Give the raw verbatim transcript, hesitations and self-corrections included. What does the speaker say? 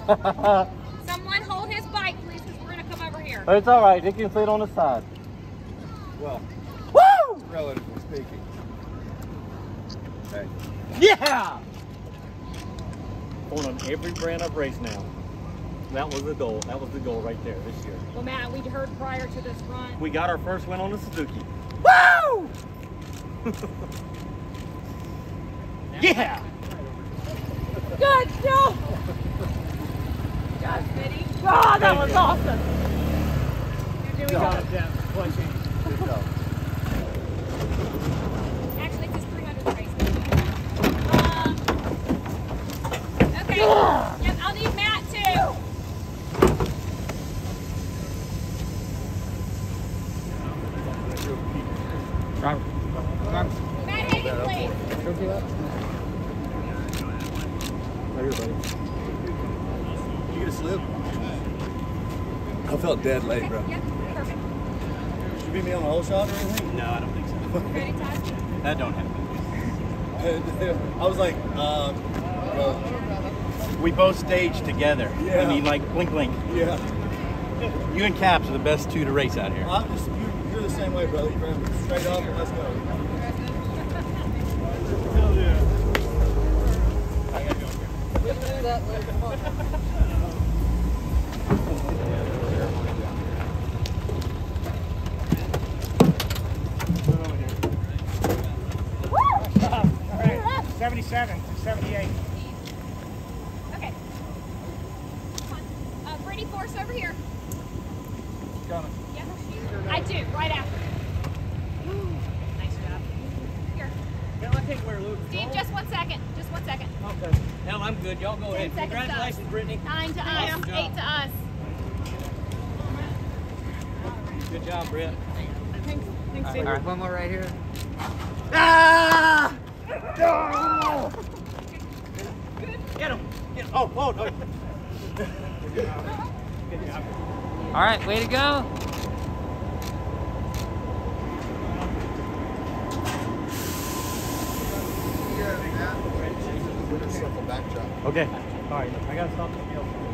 Someone hold his bike, please, because we're going to come over here. It's all right. It can sit on the side. Well, woo! Relatively speaking. Okay. Yeah! On every brand I've raced now. That was the goal. That was the goal right there this year. Well, Matt, we heard prior to this run. We got our first win on the Suzuki. Woo! Yeah! Good job! Gosh, Mitty. Oh, that was awesome! You're doing God, good. Good job. Actually, it's just three hundred races. Um, okay. Yeah. Yep, I'll need Matt, too. Robert. Matt Hagen, please. Okay. You get a slip? I felt dead late, bro. Yep, perfect. Did you beat me on the whole shot or anything? No, I don't think so. Ready, Todd? That don't happen. I was like, uh, uh, we both staged together. Yeah. I mean, like, blink, blink. Yeah. You and Caps are the best two to race out here. I'm just, you're, you're the same way, brother. You're straight up and let's go. Hell yeah. We'll do that later. Woo! All right, seventy-seven to seventy-eight. Okay. Come on. Uh, Brittany Force over here. Got it. Yeah, I do, right after. Woo. Nice job. Here. Can I take where Luke? Steve, just one second. Just one second. Okay. Hell, I'm good. Y'all go ahead. Congratulations, Brittany. Nine to us. Eight to us. Good job, Britt. Thanks. Thanks, Steve. All right, one more right here. Ah! Oh! Good. Good. Get him. Get him. Oh, whoa, no. Good job. Good job. All right, way to go. Okay. All right. I gotta stop the field.